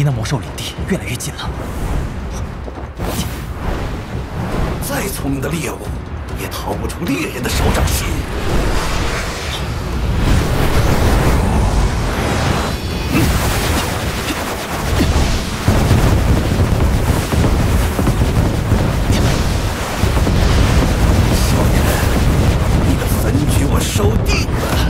离那魔兽领地越来越近了。再聪明的猎物，也逃不出猎人的手掌心。小人，你的坟局我收定了。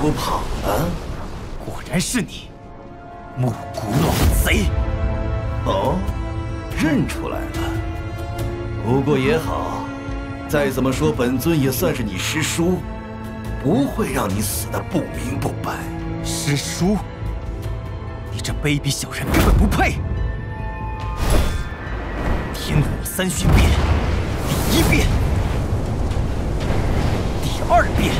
不跑了，果然是你，木骨老贼！哦，认出来了。不过也好，再怎么说本尊也算是你师叔，不会让你死得不明不白。师叔，你这卑鄙小人根本不配！天火三旬变，第一变，第二变。 变，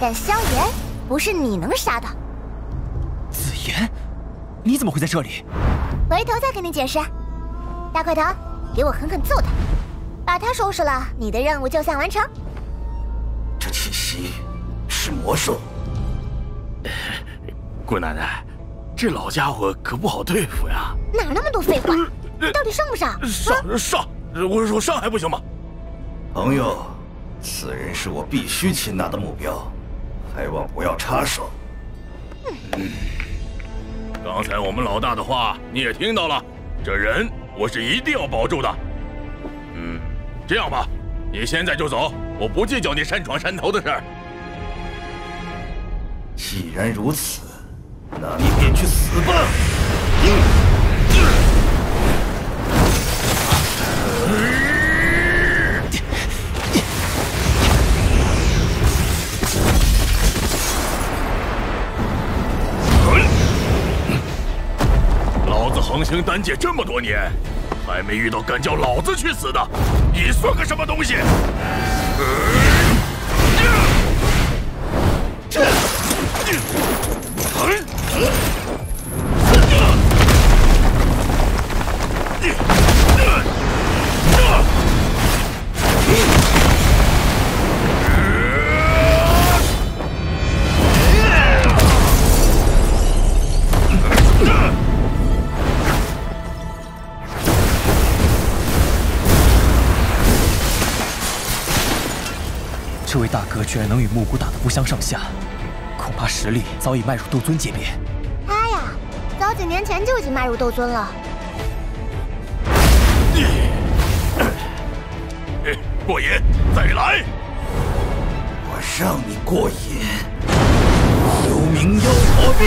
但萧炎不是你能杀的。紫妍，你怎么会在这里？回头再跟你解释。大块头，给我狠狠揍他，把他收拾了，你的任务就算完成。这气息是魔兽。姑奶奶，这老家伙可不好对付呀。哪那么多废话？你到底上不上？上！我上还不行吗？朋友，此人是我必须擒拿的目标。 还望不要插手。刚才我们老大的话你也听到了，这人我是一定要保住的。这样吧，你现在就走，我不计较你擅闯山头的事儿。既然如此，那你便去死吧！横行丹界这么多年，还没遇到敢叫老子去死的，你算个什么东西？这位大哥居然能与木骨打得不相上下，恐怕实力早已迈入斗尊界别。他呀，早几年前就已经迈入斗尊了。过瘾，再来！让你过瘾！幽冥妖婆臂！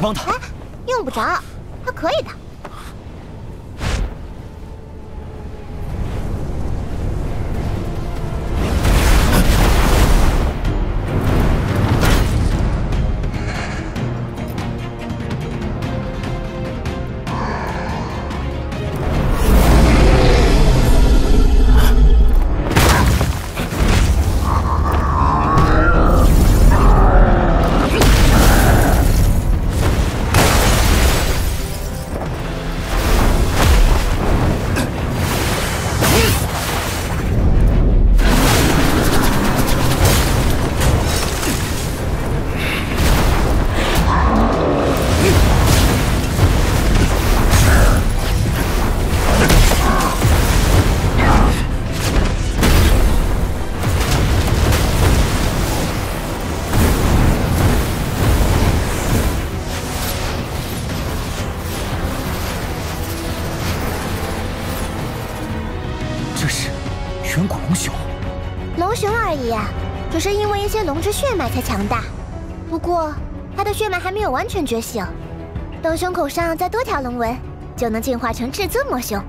帮他、啊，用不着，他可以的。只是因为一些龙之血脉才强大，不过他的血脉还没有完全觉醒，等胸口上再多条龙纹，就能进化成至尊魔熊。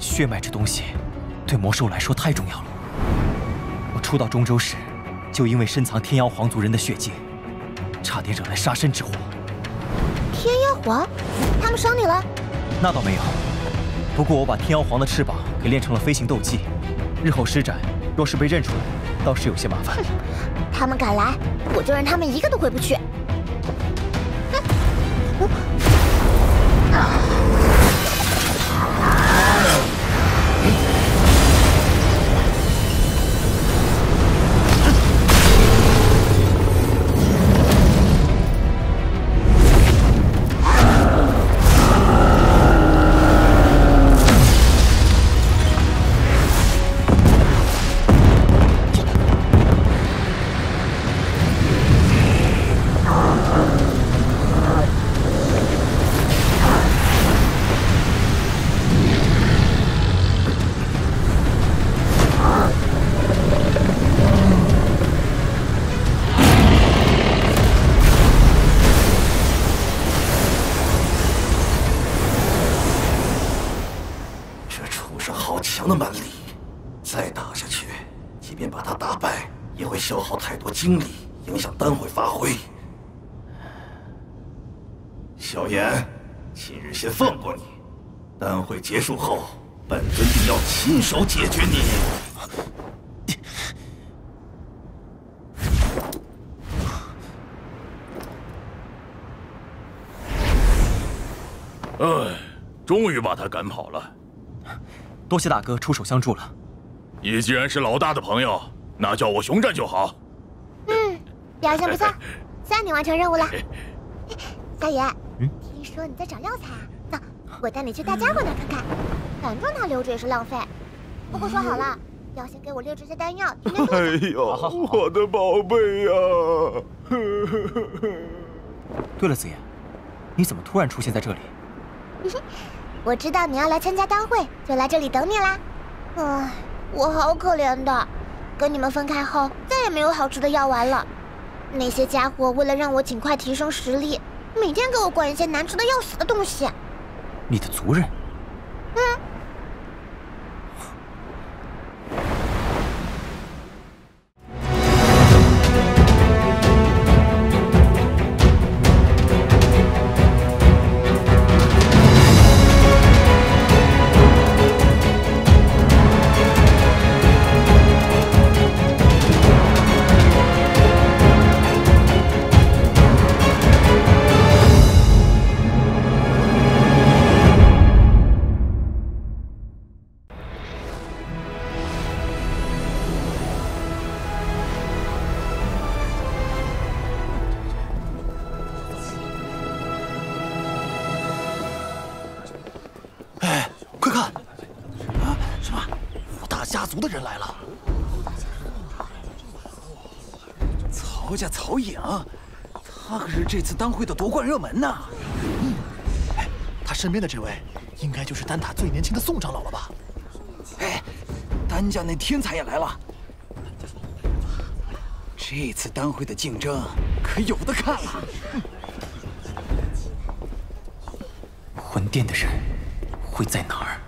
血脉这东西，对魔兽来说太重要了。我初到中州时，就因为深藏天妖皇族人的血迹，差点惹来杀身之祸。天妖皇，他们伤你了？那倒没有，不过我把天妖皇的翅膀给练成了飞行斗技，日后施展若是被认出来。 倒是有些麻烦。他们敢来，我就让他们一个都回不去。精力影响单位发挥。小炎，今日先放过你。单会结束后，本尊定要亲手解决你。哎，终于把他赶跑了。多谢大哥出手相助了。你既然是老大的朋友，那叫我熊战就好。 表现不错，算你完成任务了。小野，听说你在找药材啊？走，我带你去大家伙那看看。反正他留着也是浪费。不过说好了，要先给我列这些丹药。哎呦，我的宝贝呀！对了，子言，你怎么突然出现在这里？我知道你要来参加单会，就来这里等你啦。唉，我好可怜的，跟你们分开后，再也没有好吃的药丸了。 那些家伙为了让我尽快提升实力，每天给我灌一些难吃的要死的东西。你的族人？嗯。族的人来了。曹家曹颖，他可是这次单会的夺冠热门呢。嗯，哎，他身边的这位，应该就是丹塔最年轻的宋长老了吧？哎，丹家那天才也来了。这次丹会的竞争可有的看了。魂殿的人会在哪儿？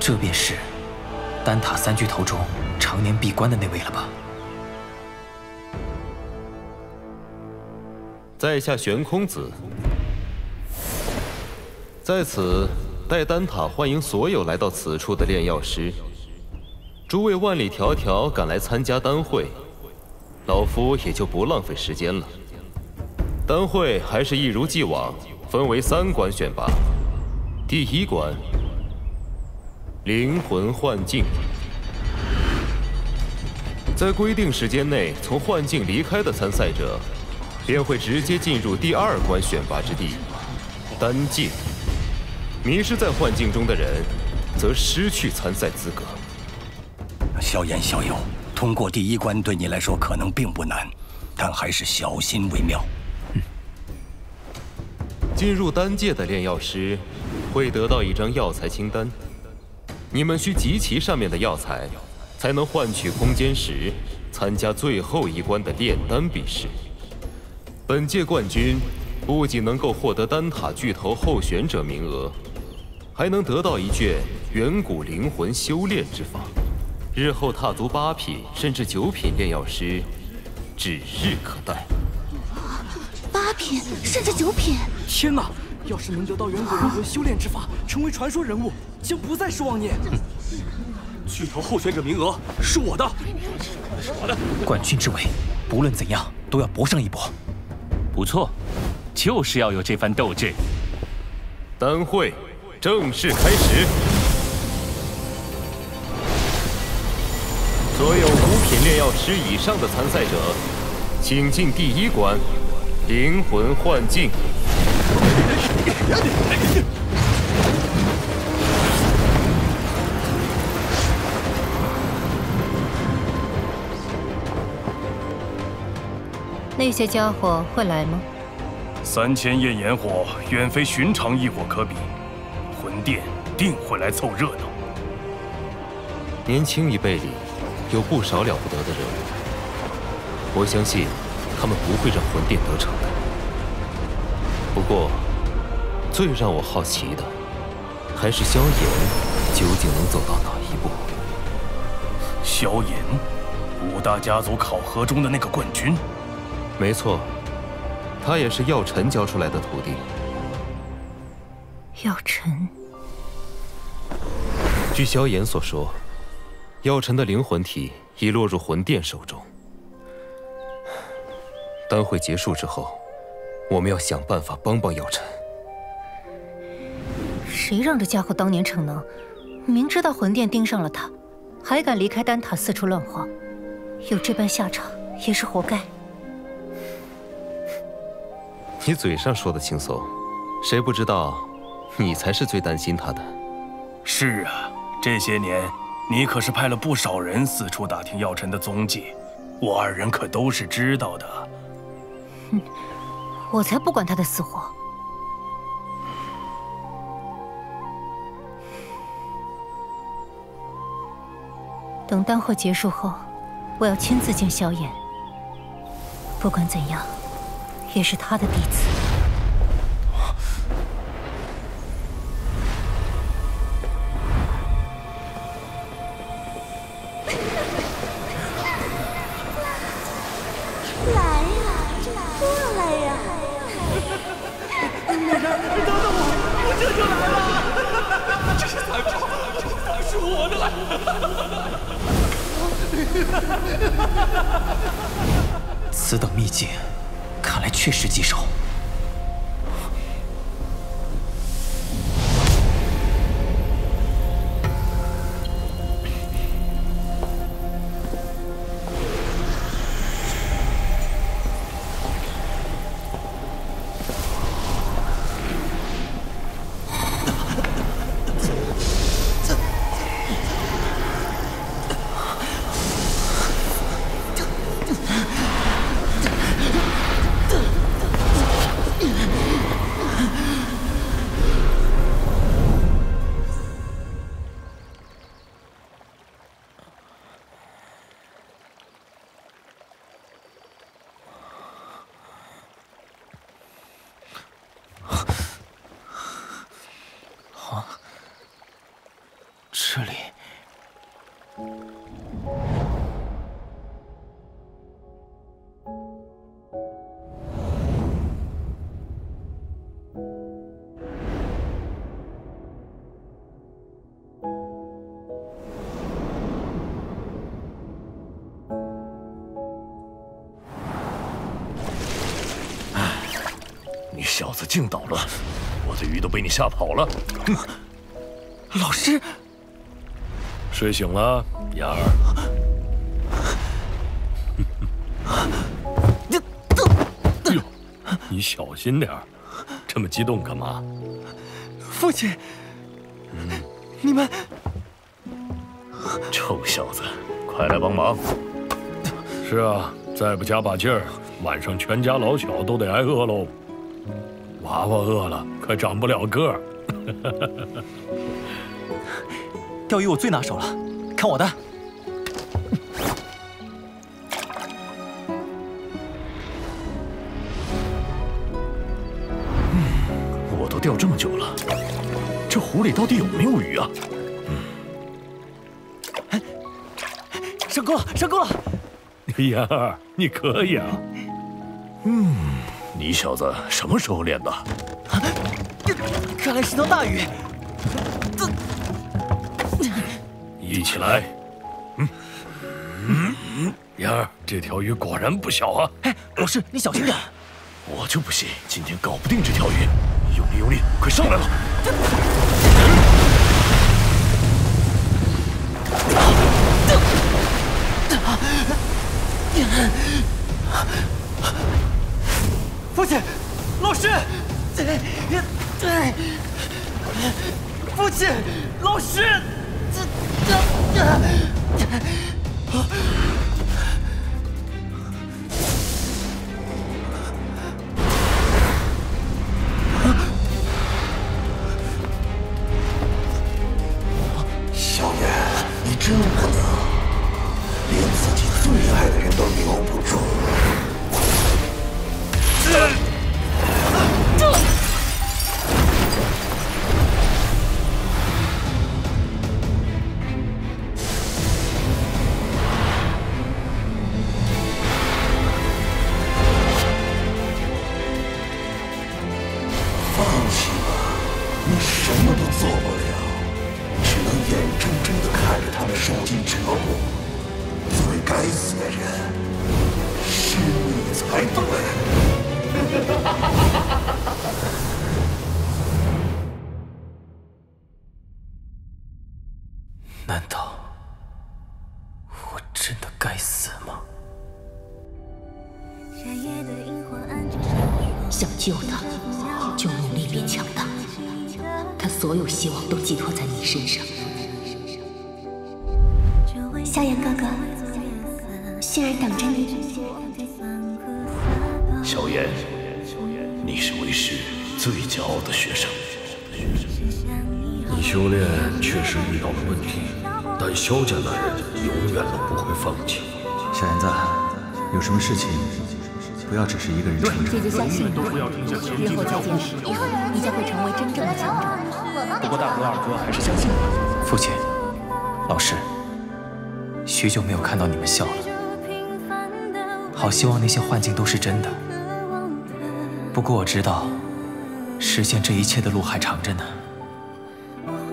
这便是丹塔三巨头中常年闭关的那位了吧？在下悬空子，在此代丹塔欢迎所有来到此处的炼药师。诸位万里迢迢赶来参加丹会，老夫也就不浪费时间了。丹会还是一如既往，分为3关选拔，第1关。 灵魂幻境，在规定时间内从幻境离开的参赛者，便会直接进入第2关选拔之地——丹境。迷失在幻境中的人，则失去参赛资格。萧炎、萧友，通过第1关对你来说可能并不难，但还是小心为妙。进入丹界的炼药师，会得到一张药材清单。 你们需集齐上面的药材，才能换取空间石，参加最后1关的炼丹比试。本届冠军不仅能够获得丹塔巨头候选者名额，还能得到一卷远古灵魂修炼之法，日后踏足8品甚至9品炼药师，指日可待。8品甚至9品！天哪！ 要是能得到远古灵魂修炼之法，成为传说人物，将不再是妄念。巨头候选者名额是我的，是我的。冠军之位，不论怎样都要搏上一搏。不错，就是要有这番斗志。丹会正式开始，所有5品炼药师以上的参赛者，请进第1关，灵魂幻境。 那些家伙会来吗？3000焰炎火远非寻常异火可比，魂殿定会来凑热闹。年轻一辈里有不少了不得的人物，我相信他们不会让魂殿得逞的。不过。 最让我好奇的，还是萧炎究竟能走到哪一步？萧炎，5大家族考核中的那个冠军？没错，他也是药尘教出来的徒弟。药尘。据萧炎所说，药尘的灵魂体已落入魂殿手中。丹会结束之后，我们要想办法帮药尘。 谁让这家伙当年逞能？明知道魂殿盯上了他，还敢离开丹塔四处乱晃，有这般下场也是活该。你嘴上说的轻松，谁不知道，你才是最担心他的。是啊，这些年你可是派了不少人四处打听药尘的踪迹，我2人可都是知道的。哼，我才不管他的死活。 等丹会结束后，我要亲自见萧炎。不管怎样，也是他的弟子。这就来了，这是财宝，这是我的，此等秘境，看来确实棘手。 小子竟捣乱，我的鱼都被你吓跑了。老师，睡醒了，雅儿。哟，你小心点儿，这么激动干嘛？父亲，你们，臭小子，快来帮忙！是啊，再不加把劲儿，晚上全家老小都得挨饿喽。 娃娃饿了，可长不了个儿。钓鱼我最拿手了，看我的！我都钓这么久了，这湖里到底有没有鱼啊？上钩了，上钩了！妍儿，你可以啊。你小子什么时候练的？看来是条大鱼。一起来。妍儿，这条鱼果然不小啊！哎，老师，你小心点。我就不信今天搞不定这条鱼。用力，用力，快上来吧！父亲，老师，父亲，老师，小妍，你真无能，连自己最爱的人都留不住。 萧家男人永远都不会放弃。小妍子，有什么事情不要只是一个人撑着。姐姐相信你，日后再见，你将会成为真正的强者。不过大哥、二哥还是相信我。父亲，老师，许久没有看到你们笑了，好希望那些幻境都是真的。不过我知道，实现这一切的路还长着呢。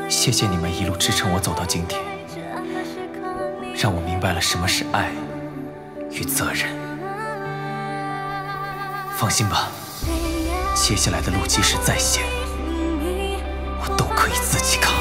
谢谢你们一路支撑我走到今天，让我明白了什么是爱与责任。放心吧，接下来的路即使再险，我都可以自己扛。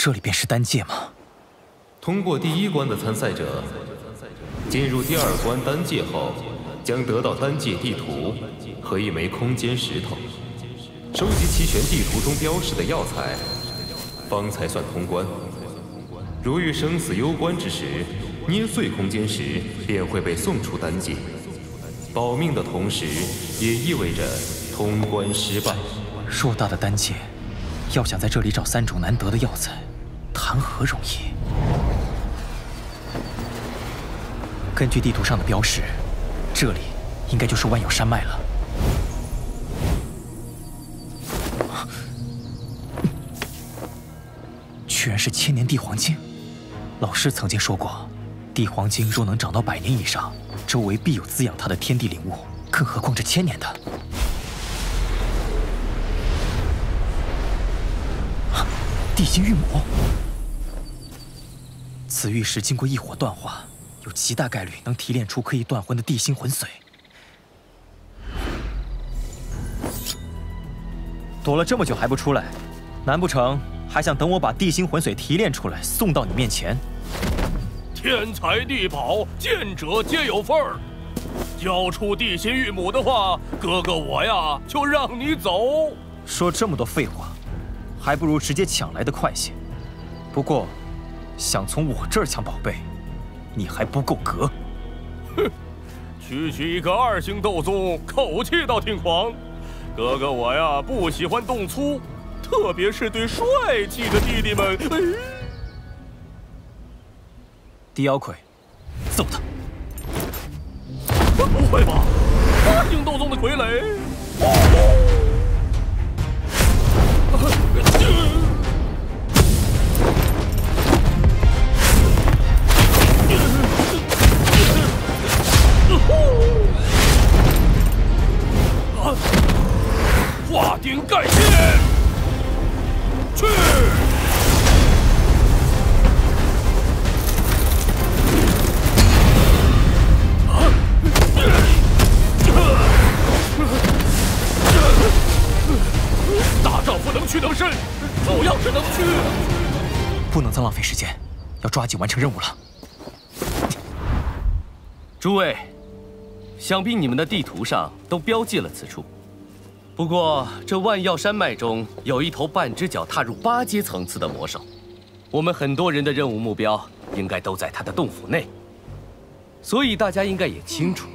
这里便是丹界吗？通过第一关的参赛者，进入第二关丹界后，将得到丹界地图和一枚空间石头。收集齐全地图中标示的药材，方才算通关。如遇生死攸关之时，捏碎空间石便会被送出丹界。保命的同时，也意味着通关失败。偌大的丹界，要想在这里找三种难得的药材。 谈何容易？根据地图上的标识，这里应该就是万有山脉了。居然是千年地黄精！老师曾经说过，地黄精若能长到100年以上，周围必有滋养它的天地灵物，更何况这千年的？ 地心玉母，此玉石经过异火锻化，有极大概率能提炼出可以断魂的地心魂髓。躲了这么久还不出来，难不成还想等我把地心魂髓提炼出来送到你面前？天才地宝，见者皆有份儿。交出地心玉母的话，哥哥我呀就让你走。说这么多废话。 还不如直接抢来的快些。不过，想从我这儿抢宝贝，你还不够格。哼，区区一个2星斗宗，口气倒挺狂。哥哥我呀，不喜欢动粗，特别是对帅气的弟弟们。哎、低妖魁，揍他！不会吧，2星斗宗的傀儡？哦 化鼎盖天，去！大丈夫能屈能伸，主要是能屈。不能再浪费时间，要抓紧完成任务了。诸位，想必你们的地图上都标记了此处。 不过，这万药山脉中有一头半只脚踏入8阶层次的魔兽，我们很多人的任务目标应该都在它的洞府内。所以大家应该也清楚，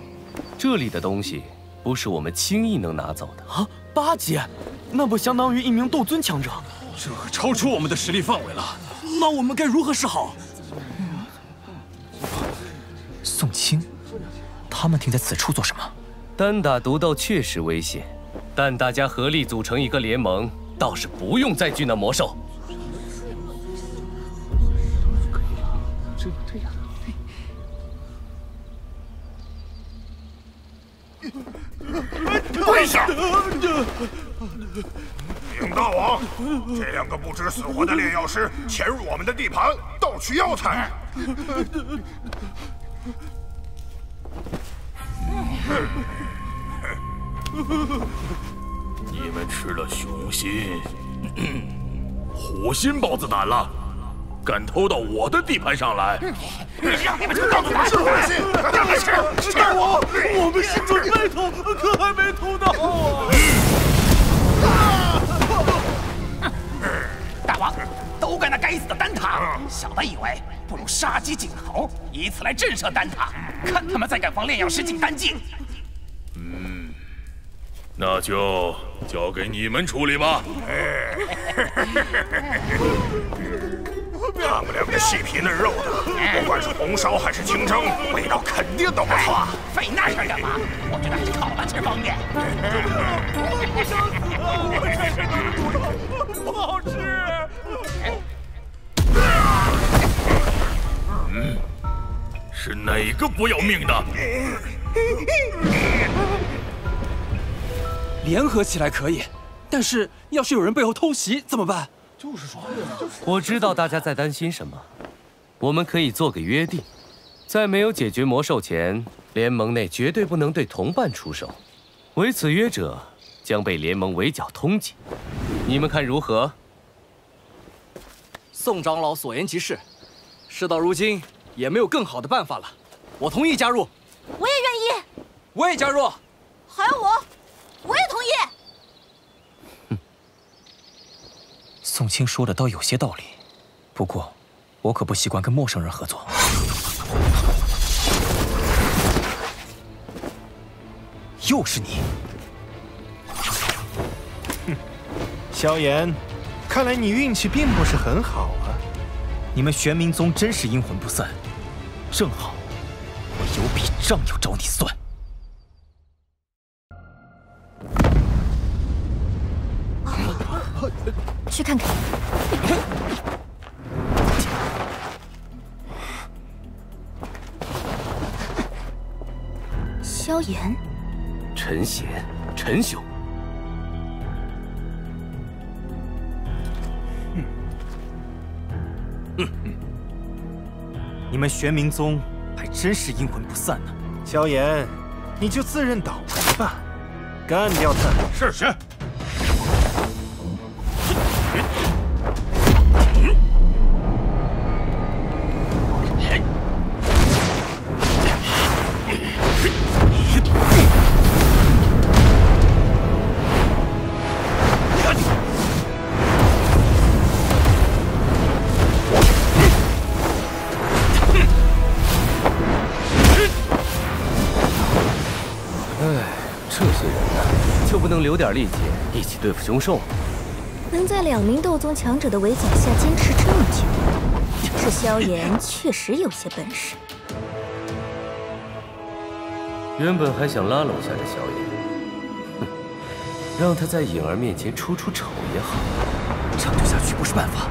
这里的东西不是我们轻易能拿走的啊！8阶，那不相当于一名斗尊强者？这可超出我们的实力范围了。那我们该如何是好？宋清，他们停在此处做什么？单打独斗确实危险。 但大家合力组成一个联盟，倒是不用再惧那魔兽。跪下！禀大王，这2个不知死活的炼药师潜入我们的地盘，盗取药材。你们吃了雄心、虎心、豹子胆了，敢偷到我的地盘上来！让你们吃豹子胆、虎心！让你们吃！大王，我们是准备偷，可还没偷到啊！大王，都怪那该死的丹塔，小的以为不如杀鸡儆猴，以此来震慑丹塔，看他们再敢放炼药师进丹境。嗯，那就交给你们处理吧。他们两个细皮嫩肉的，不管是红烧还是清蒸，味道肯定都不错。费那事干嘛？我觉得还是烤了吃方便。不好吃。嗯，是哪个不要命的？联合起来可以，但是要是有人背后偷袭怎么办？ 就是说，我知道大家在担心什么。我们可以做个约定，在没有解决魔兽前，联盟内绝对不能对同伴出手。违此约者，将被联盟围剿通缉。你们看如何？宋长老所言极是，事到如今也没有更好的办法了。我同意加入，我也愿意，我也加入，还有我也同意。 宋青说的倒有些道理，不过我可不习惯跟陌生人合作。又是你！哼，萧炎，看来你运气并不是很好啊。你们玄冥宗真是阴魂不散，正好我有笔账要找你算。 去看看。萧炎，陈贤，陈兄。你们玄冥宗还真是阴魂不散呢。萧炎，你就自认倒霉吧，干掉他。是是。 有点力气，一起对付凶兽。能在两名斗宗强者的围剿下坚持这么久，这萧炎确实有些本事。原本还想拉拢下这萧炎，哼，让他在颖儿面前出出丑也好。长久下去不是办法。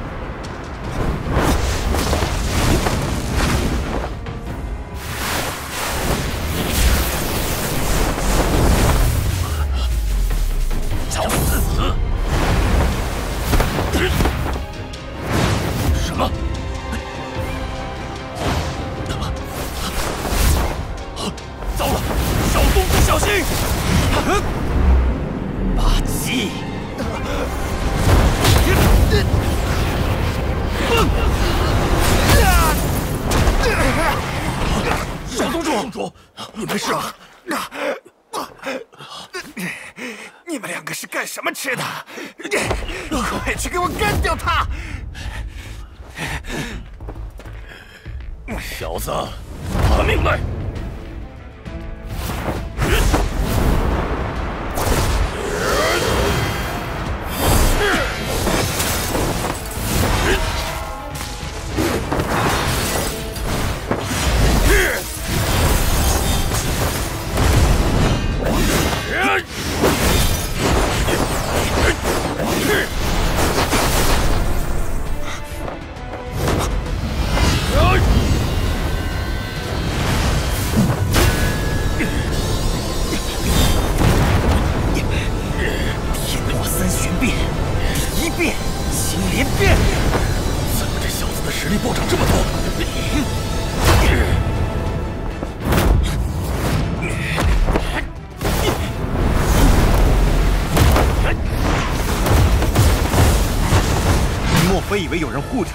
我以为有人护着，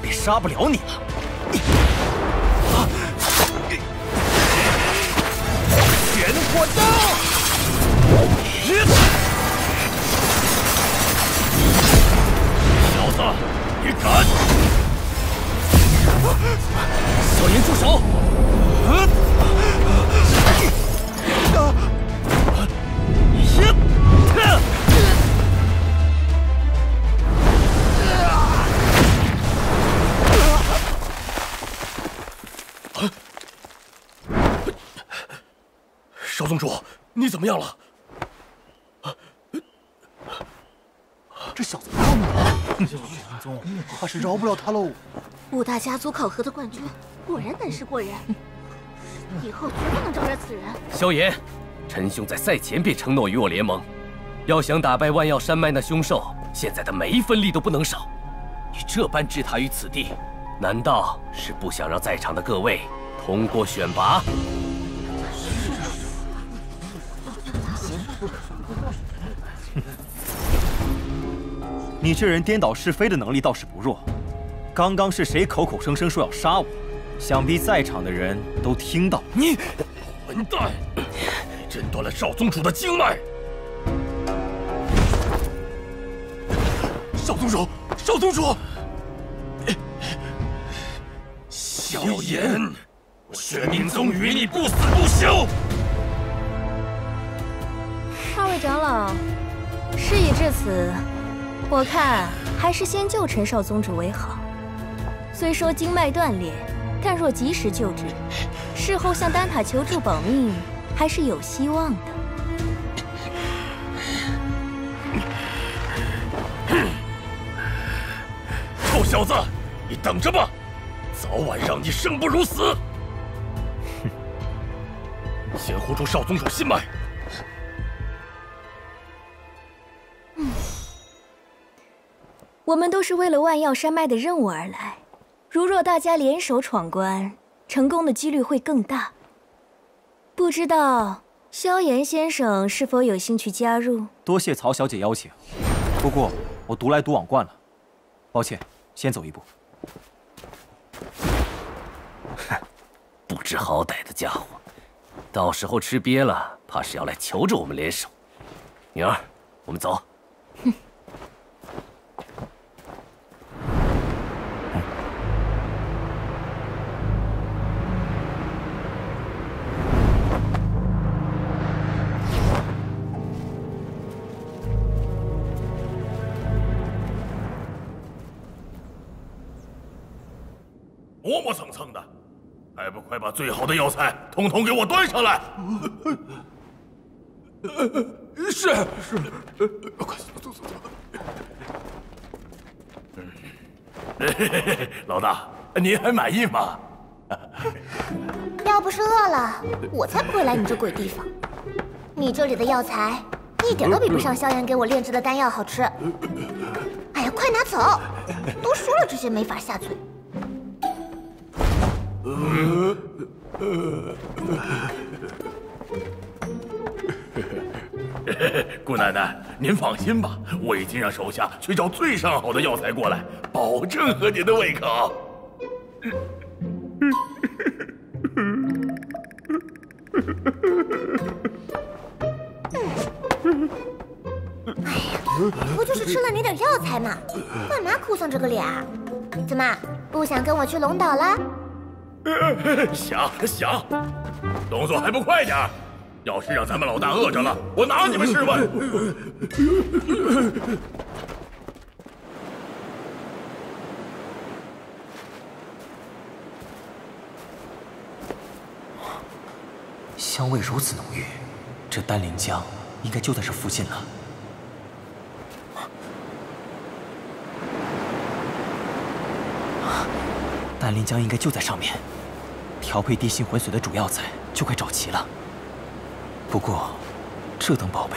便杀不了你了。玄火刀！小子，你敢！怎么样了？这小子闹呢！玄宗，怕是饶不了他喽。五大家族考核的冠军，果然胆识过人，以后绝不能招惹此人。萧炎，陈兄在赛前便承诺与我联盟，要想打败万药山脉那凶兽，现在的每一分力都不能少。你这般置他于此地，难道是不想让在场的各位通过选拔？ 你这人颠倒是非的能力倒是不弱，刚刚是谁口口声声说要杀我？想必在场的人都听到了。你混蛋，斩断了少宗主的经脉！少宗主，少宗主！萧炎，我玄冥宗与你不死不休！二位长老，事已至此。 我看还是先救陈少宗主为好。虽说经脉断裂，但若及时救治，事后向丹塔求助保命，还是有希望的。臭小子，你等着吧，早晚让你生不如死！哼，先护住少宗主心脉。 我们都是为了万药山脉的任务而来，如若大家联手闯关，成功的几率会更大。不知道萧炎先生是否有兴趣加入？多谢曹小姐邀请，不过我独来独往惯了，抱歉，先走一步。哼，不知好歹的家伙，到时候吃瘪了，怕是要来求着我们联手。女儿，我们走。哼。 磨磨蹭蹭的，还不快把最好的药材统统给我端上来！是，快走！老大，您还满意吗？要不是饿了，我才不会来你这鬼地方。你这里的药材一点都比不上萧炎给我炼制的丹药好吃。哎呀，快拿走！多说了这些没法下嘴。 姑奶奶，您放心吧，我已经让手下去找最上好的药材过来，保证合您的胃口。哎呀，不就是吃了你点药材嘛，干嘛哭丧着个脸啊？怎么不想跟我去龙岛了？ 想，动作还不快点！要是让咱们老大饿着了，我拿你们试问！香味如此浓郁，这丹灵江应该就在这附近了。 丹灵浆应该就在上面，调配地心魂髓的主药材就快找齐了。不过，这等宝贝，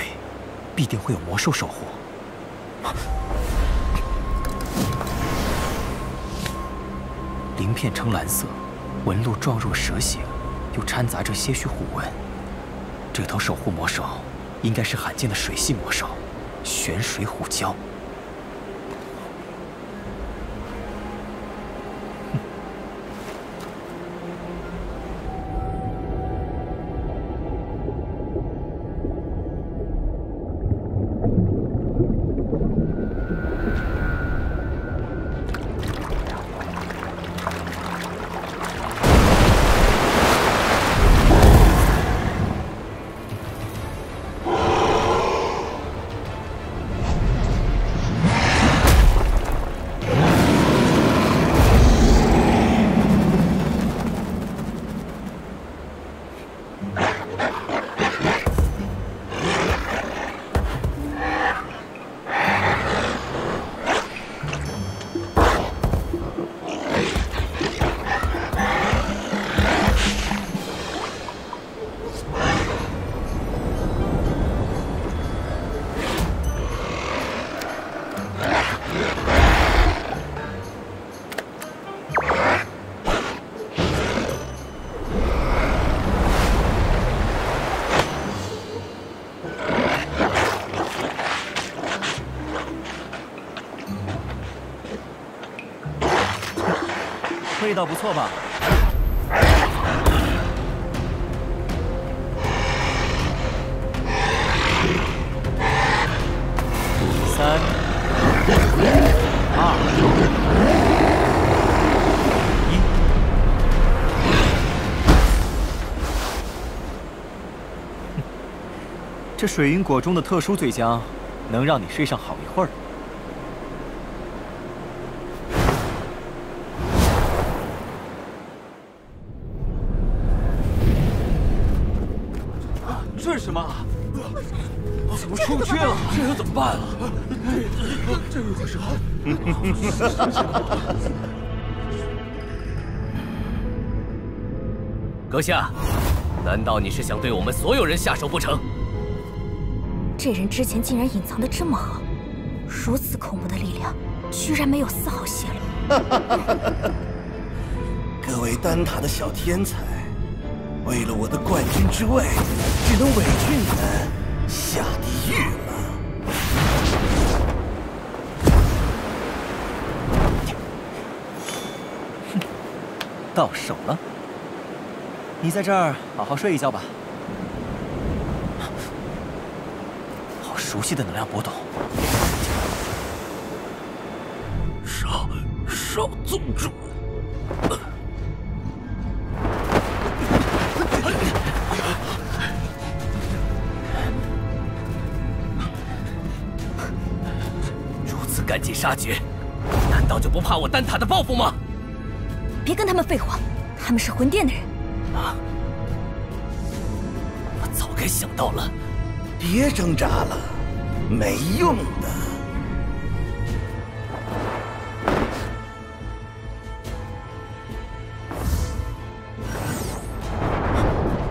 必定会有魔兽守护。鳞片呈蓝色，纹路状若蛇形，又掺杂着些许虎纹。这头守护魔兽应该是罕见的水系魔兽——玄水虎蛟。味道不错吧？ 3、2、1。这水云果中的特殊醉浆，能让你睡上好一会儿。 这是什么？怎么出不去了？这可怎么办啊？这可是好。阁下，难道你是想对我们所有人下手不成？这人之前竟然隐藏的这么好，如此恐怖的力量，居然没有丝毫泄露。各位丹塔的小天才。 为了我的冠军之位，只能委屈你们下地狱了。哼，到手了。你在这儿好好睡一觉吧。好熟悉的能量波动。少宗主。 赶尽杀绝，难道就不怕我丹塔的报复吗？别跟他们废话，他们是魂殿的人。啊！我早该想到了。别挣扎了，没用的。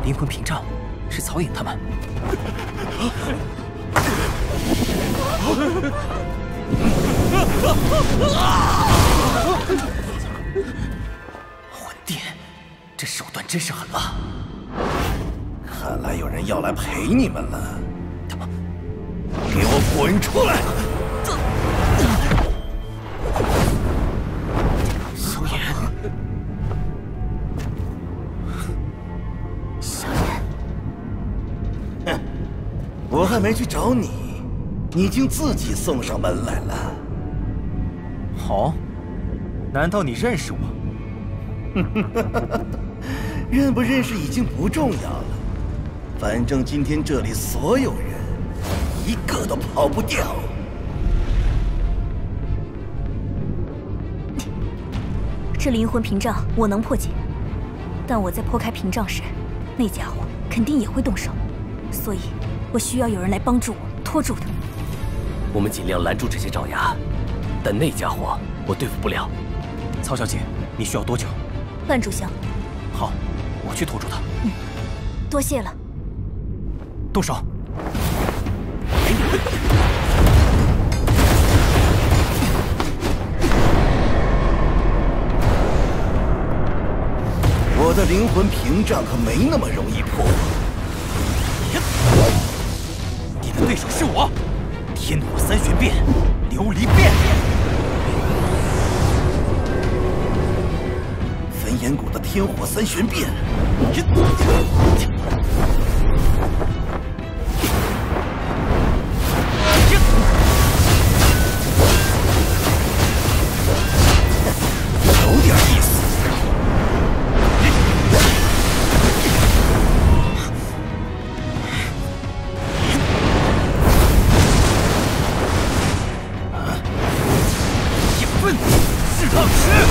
灵魂屏障是曹颖他们。魂殿，这手段真是狠了。看来有人要来陪你们了。他们，给我滚出来！萧炎，萧炎，哼，我还没去找你，你已经自己送上门来了。 哦，难道你认识我？认不认识已经不重要了，反正今天这里所有人一个都跑不掉。这灵魂屏障我能破解，但我在破开屏障时，那家伙肯定也会动手，所以我需要有人来帮助我拖住他。我们尽量拦住这些爪牙。 但那家伙我对付不了，曹小姐，你需要多久？半炷香。好，我去拖住他。嗯，多谢了。动手！我的灵魂屏障可没那么容易破。你的对手是我，天火三玄变，琉璃变。 焚炎谷的天火三玄变，有点意思。啊！你笨，是他吃。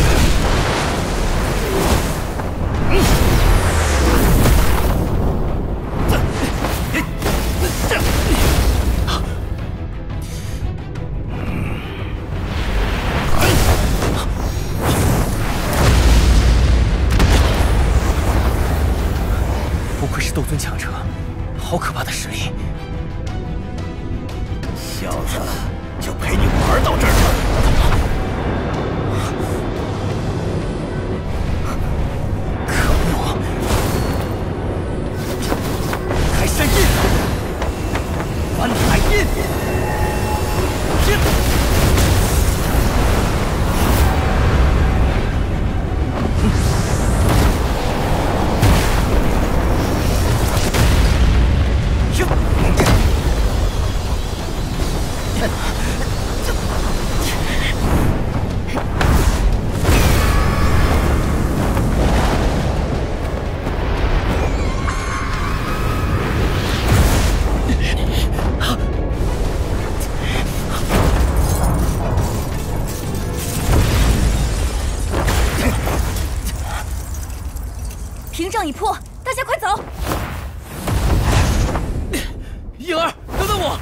斗尊强者，好可怕的实力！小子，就陪你玩到这儿！可恶！开山印，翻海印，印！仗已破，大家快走！颖儿，等等我！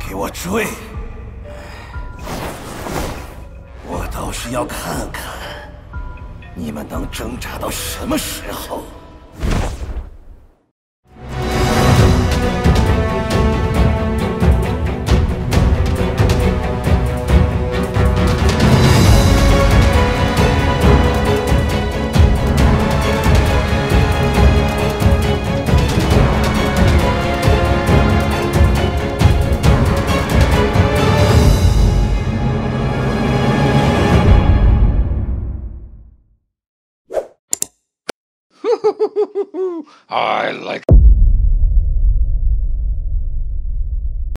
给我追！我倒是要看看你们能挣扎到什么时候！ I like